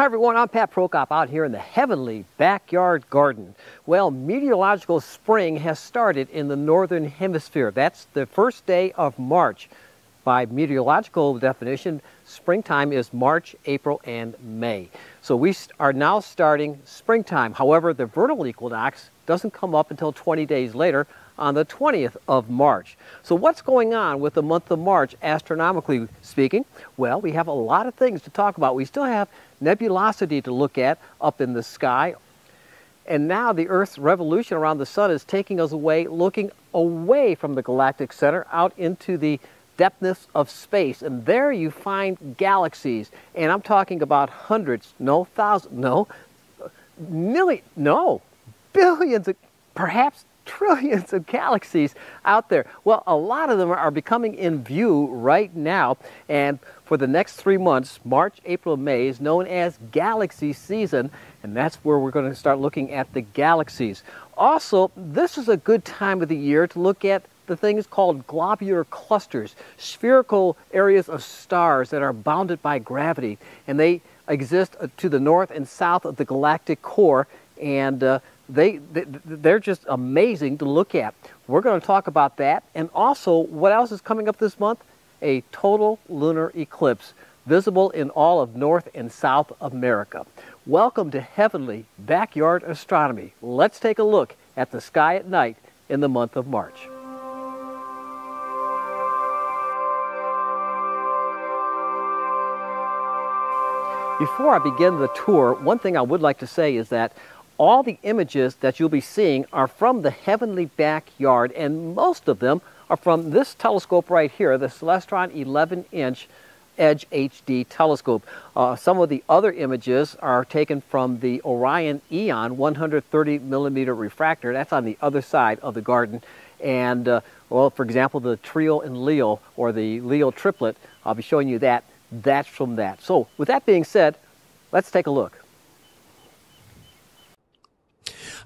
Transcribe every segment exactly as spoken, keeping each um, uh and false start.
Hi everyone, I'm Pat Prokop out here in the Heavenly Backyard Garden. Well, meteorological spring has started in the Northern Hemisphere. That's the first day of March. By meteorological definition, springtime is March, April, and May. So we are now starting springtime. However, the vernal equinox doesn't come up until twenty days later on the twentieth of March. So what's going on with the month of March, astronomically speaking? Well, we have a lot of things to talk about. We still have nebulosity to look at up in the sky. And now the Earth's revolution around the sun is taking us away, looking away from the galactic center out into the depthness of space. And there you find galaxies. And I'm talking about hundreds, no thousands, no, million, no, billions, of, perhaps trillions of galaxies out there. Well, a lot of them are becoming in view right now, and for the next three months, March, April, May, is known as galaxy season, and that's where we're going to start looking at the galaxies. Also, this is a good time of the year to look at the things called globular clusters, spherical areas of stars that are bounded by gravity, and they exist to the north and south of the galactic core, and uh, They, they, they're just amazing to look at. We're going to talk about that, and also what else is coming up this month? A total lunar eclipse, visible in all of North and South America. Welcome to Heavenly Backyard Astronomy. Let's take a look at the sky at night in the month of March. Before I begin the tour, one thing I would like to say is that all the images that you'll be seeing are from the Heavenly Backyard, and most of them are from this telescope right here, the Celestron eleven inch Edge H D telescope. Uh, some of the other images are taken from the Orion Eon one hundred thirty millimeter refractor. That's on the other side of the garden. And, uh, well, for example, the trio and Leo, or the Leo triplet, I'll be showing you that. That's from that. So, with that being said, let's take a look.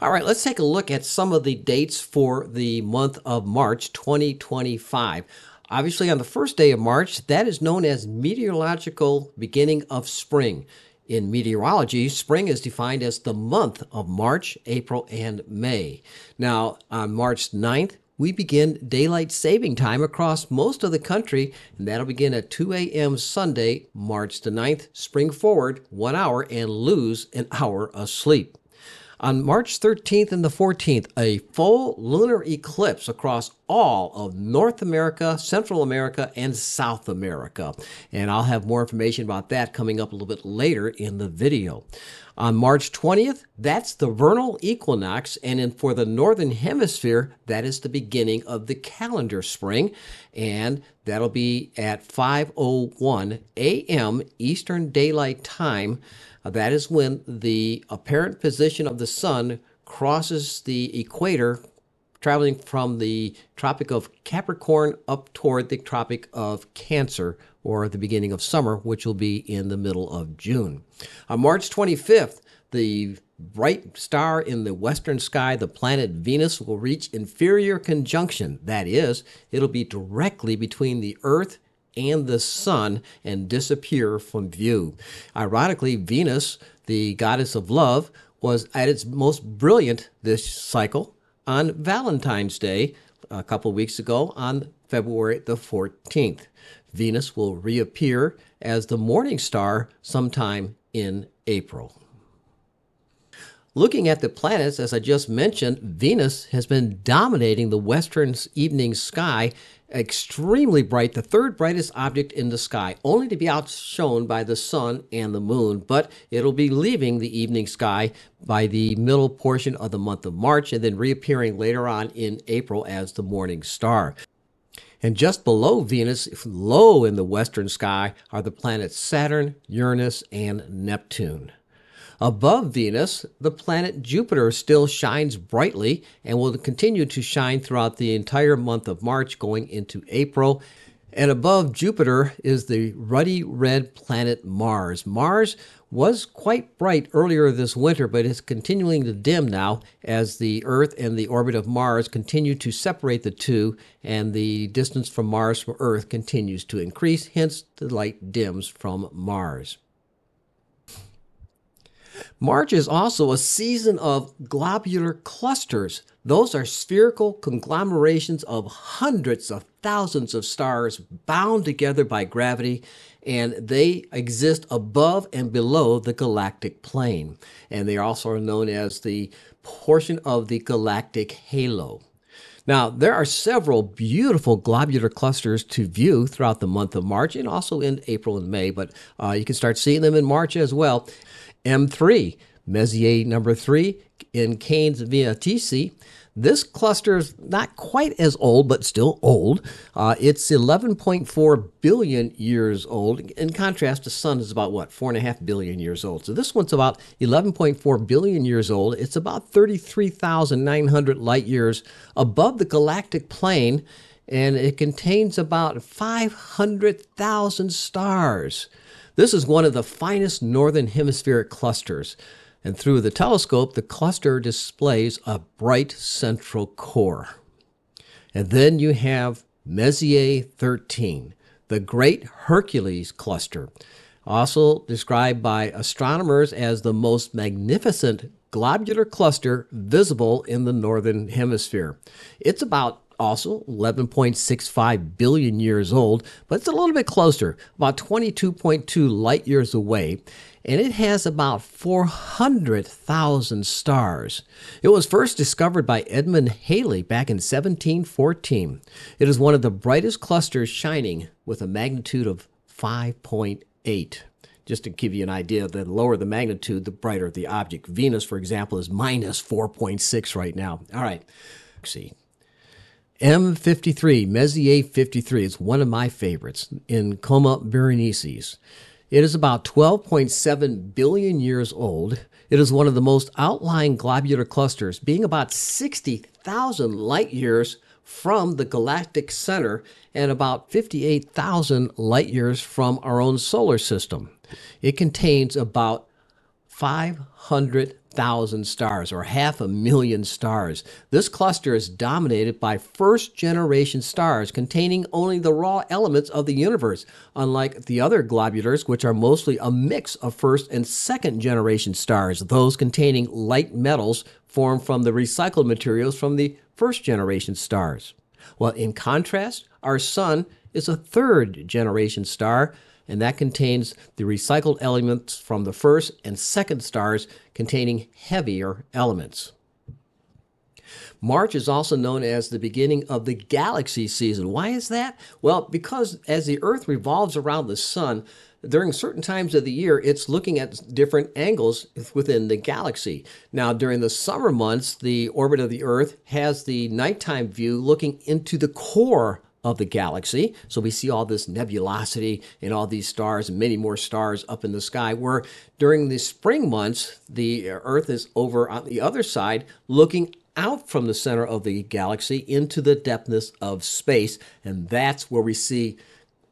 All right, let's take a look at some of the dates for the month of March twenty twenty-five. Obviously, on the first day of March, that is known as meteorological beginning of spring. In meteorology, spring is defined as the month of March, April, and May. Now, on March ninth, we begin daylight saving time across most of the country, and that'll begin at two A M Sunday, March the ninth. Spring forward one hour and lose an hour of sleep. On March thirteenth and the fourteenth, a full lunar eclipse across all of North America, Central America, and South America. And I'll have more information about that coming up a little bit later in the video. On March twentieth, that's the vernal equinox, and in, for the Northern Hemisphere, that is the beginning of the calendar spring, and that'll be at five oh one A M Eastern Daylight Time. That is when the apparent position of the sun crosses the equator, traveling from the Tropic of Capricorn up toward the Tropic of Cancer, or the beginning of summer, which will be in the middle of June. On March twenty-fifth, the bright star in the western sky, the planet Venus, will reach inferior conjunction. That is, it'll be directly between the Earth and the sun and disappear from view. Ironically, Venus, the goddess of love, was at its most brilliant this cycle on Valentine's Day a couple weeks ago on February the fourteenth. Venus will reappear as the morning star sometime in April. Looking at the planets, as I just mentioned, Venus has been dominating the western evening sky, extremely bright, the third brightest object in the sky, only to be outshone by the sun and the moon, but it'll be leaving the evening sky by the middle portion of the month of March and then reappearing later on in April as the morning star. And just below Venus, low in the western sky, are the planets Saturn, Uranus, and Neptune. Above Venus, the planet Jupiter still shines brightly and will continue to shine throughout the entire month of March going into April. And above Jupiter is the ruddy red planet Mars. Mars was quite bright earlier this winter, but it's continuing to dim now as the Earth and the orbit of Mars continue to separate the two, and the distance from Mars from Earth continues to increase, hence the light dims from Mars. March is also a season of globular clusters. Those are spherical conglomerations of hundreds of thousands of stars bound together by gravity, and they exist above and below the galactic plane. And they also are known as the portion of the galactic halo. Now, there are several beautiful globular clusters to view throughout the month of March and also in April and May, but uh, you can start seeing them in March as well. M three, Messier number three in Canes Venatici. This cluster is not quite as old, but still old. Uh, it's eleven point four billion years old. In contrast, the sun is about, what, four point five billion years old. So this one's about eleven point four billion years old. It's about thirty-three thousand nine hundred light years above the galactic plane, and it contains about five hundred thousand stars. This is one of the finest northern hemispheric clusters. And through the telescope, the cluster displays a bright central core. And then you have Messier thirteen, the Great Hercules Cluster, also described by astronomers as the most magnificent globular cluster visible in the northern hemisphere. It's about also eleven point six five billion years old, but it's a little bit closer, about twenty-two point two light years away, and it has about four hundred thousand stars. It was first discovered by Edmund Halley back in seventeen fourteen. It is one of the brightest clusters, shining with a magnitude of five point eight. Just to give you an idea, the lower the magnitude, the brighter the object. Venus, for example, is minus four point six right now. All right, let's see. M fifty-three, Messier fifty-three, is one of my favorites in Coma Berenices. It is about twelve point seven billion years old. It is one of the most outlying globular clusters, being about sixty thousand light years from the galactic center and about fifty-eight thousand light years from our own solar system. It contains about five hundred thousand stars, or half a million stars. This cluster is dominated by first-generation stars containing only the raw elements of the universe, unlike the other globulars, which are mostly a mix of first and second-generation stars, those containing light metals formed from the recycled materials from the first-generation stars. Well, in contrast, our Sun is a third-generation star, and that contains the recycled elements from the first and second stars containing heavier elements. March is also known as the beginning of the galaxy season. Why is that? Well, because as the Earth revolves around the Sun, during certain times of the year, it's looking at different angles within the galaxy. Now, during the summer months, the orbit of the Earth has the nighttime view looking into the core of the galaxy. So we see all this nebulosity and all these stars and many more stars up in the sky, where during the spring months, the Earth is over on the other side looking out from the center of the galaxy into the depthness of space. And that's where we see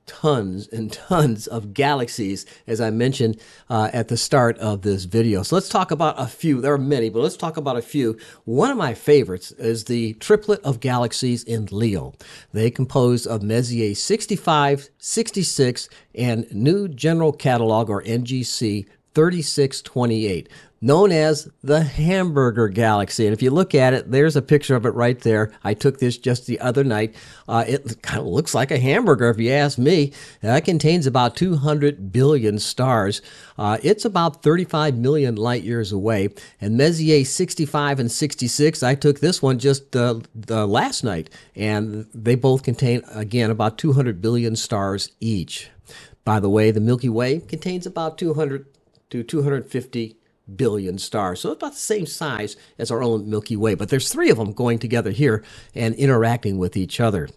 tons and tons of galaxies, as I mentioned uh, at the start of this video. So let's talk about a few. There are many, but let's talk about a few. One of my favorites is the triplet of galaxies in Leo. They compose of Messier sixty-five, sixty-six, and New General Catalog, or N G C, thirty-six twenty-eight, known as the Hamburger Galaxy. And if you look at it, there's a picture of it right there. I took this just the other night. Uh, it kind of looks like a hamburger, if you ask me. That contains about two hundred billion stars. Uh, it's about thirty-five million light years away. And Messier sixty-five and sixty-six, I took this one just uh, the last night. And they both contain, again, about two hundred billion stars each. By the way, the Milky Way contains about two hundred to two hundred fifty billion stars. So it's about the same size as our own Milky Way, but there's three of them going together here and interacting with each other.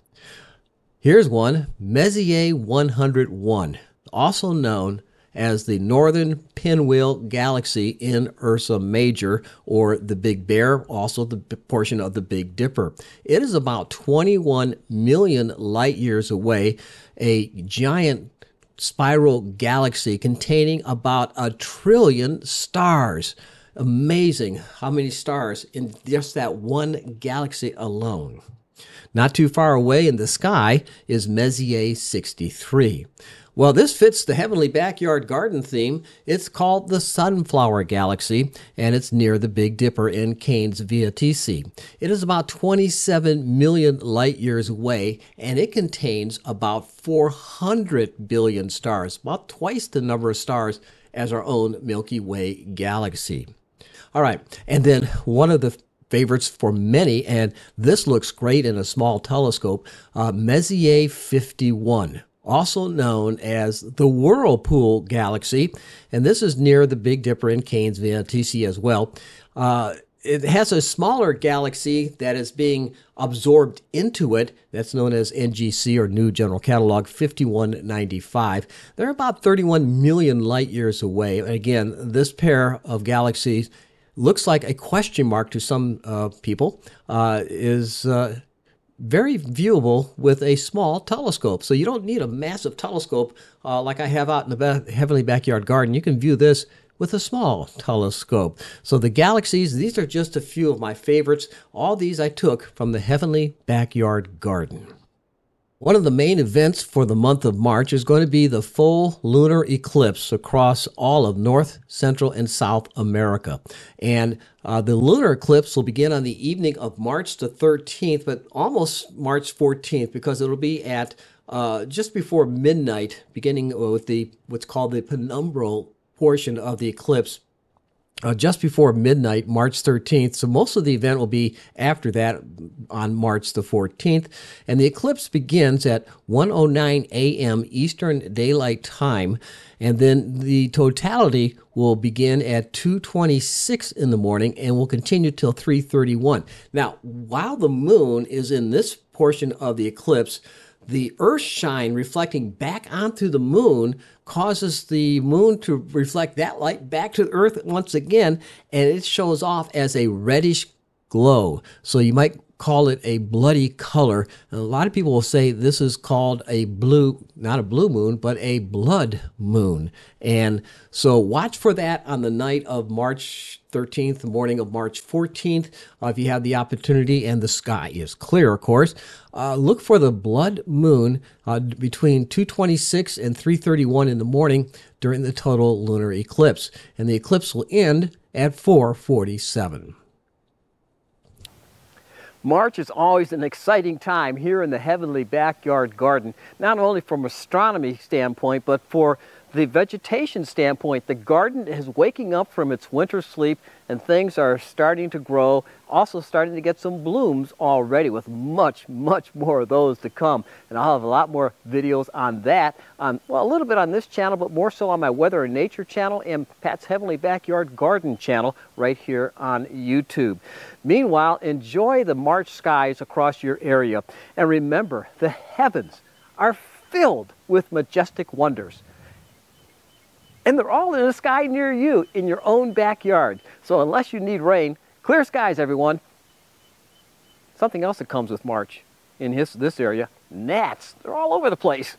Here's one, Messier one hundred one, also known as the Northern Pinwheel Galaxy in Ursa Major, or the Big Bear, also the portion of the Big Dipper. It is about twenty-one million light years away, a giant spiral galaxy containing about a trillion stars. Amazing how many stars in just that one galaxy alone. Not too far away in the sky is Messier sixty-three. Well, this fits the Heavenly Backyard Garden theme. It's called the Sunflower Galaxy, and it's near the Big Dipper in Canes Venatici. It is about twenty-seven million light years away, and it contains about four hundred billion stars, about twice the number of stars as our own Milky Way galaxy. All right, and then one of the favorites for many, and this looks great in a small telescope, uh, Messier fifty-one, also known as the Whirlpool Galaxy, and this is near the Big Dipper in Canes Venatici as well. Uh, it has a smaller galaxy that is being absorbed into it. That's known as N G C, or New General Catalog, fifty-one ninety-five. They're about thirty-one million light years away. And again, this pair of galaxies looks like a question mark to some uh, people, uh, is uh, very viewable with a small telescope. So you don't need a massive telescope uh, like I have out in the ba- Heavenly Backyard Garden. You can view this with a small telescope. So the galaxies, these are just a few of my favorites. All these I took from the Heavenly Backyard Garden. One of the main events for the month of March is going to be the full lunar eclipse across all of North, Central, and South America. And uh, the lunar eclipse will begin on the evening of March the thirteenth, but almost March fourteenth, because it'll be at uh, just before midnight, beginning with the what's called the penumbral portion of the eclipse, uh, just before midnight, March thirteenth. So most of the event will be after that on March the fourteenth. And the eclipse begins at one oh nine a m Eastern Daylight Time. And then the totality will begin at two twenty-six in the morning and will continue till three thirty-one. Now, while the moon is in this portion of the eclipse, the Earth's shine reflecting back onto the moon causes the moon to reflect that light back to Earth once again, and it shows off as a reddish glow. So you might call it a bloody color. And a lot of people will say this is called a blue, not a blue moon, but a blood moon. And so watch for that on the night of March thirteenth, the morning of March fourteenth, uh, if you have the opportunity and the sky is clear, of course. Uh, look for the blood moon uh, between two twenty-six and three thirty-one in the morning during the total lunar eclipse. And the eclipse will end at four forty-seven. March is always an exciting time here in the Heavenly Backyard Garden, not only from astronomy standpoint, but for the vegetation standpoint. The garden is waking up from its winter sleep and things are starting to grow, also starting to get some blooms already, with much, much more of those to come. And I'll have a lot more videos on that, on, well, a little bit on this channel, but more so on my Weather and Nature channel and Pat's Heavenly Backyard Garden channel right here on YouTube. Meanwhile, enjoy the March skies across your area. And remember, the heavens are filled with majestic wonders. And they're all in the sky near you, in your own backyard. So unless you need rain, clear skies, everyone. Something else that comes with March in his, this area, gnats. They're all over the place.